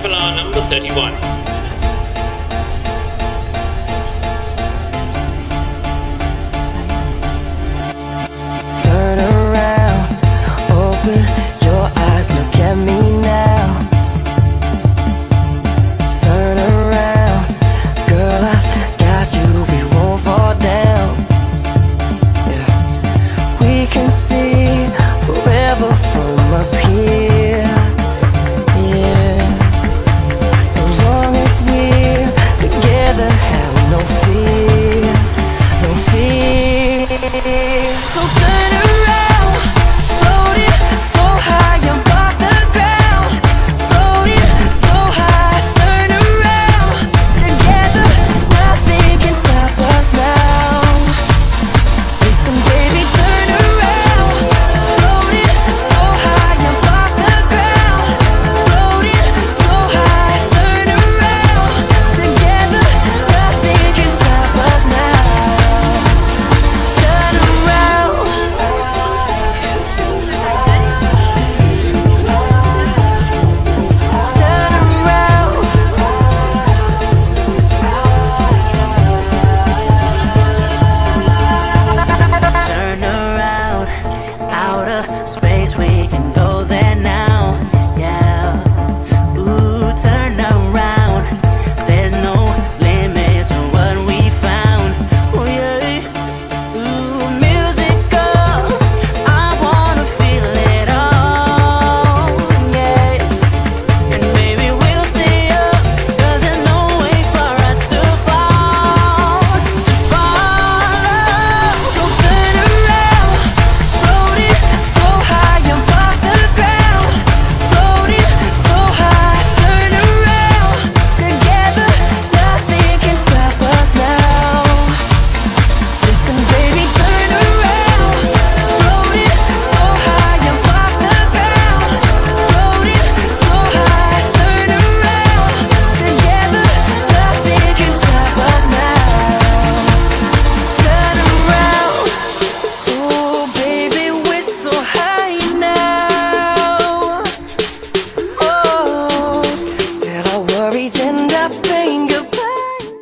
Chapel hour number 31. Turn around, open your eyes, look at me now. Turn around, girl, I've got you, we won't fall down. Yeah. We can see forever from up here.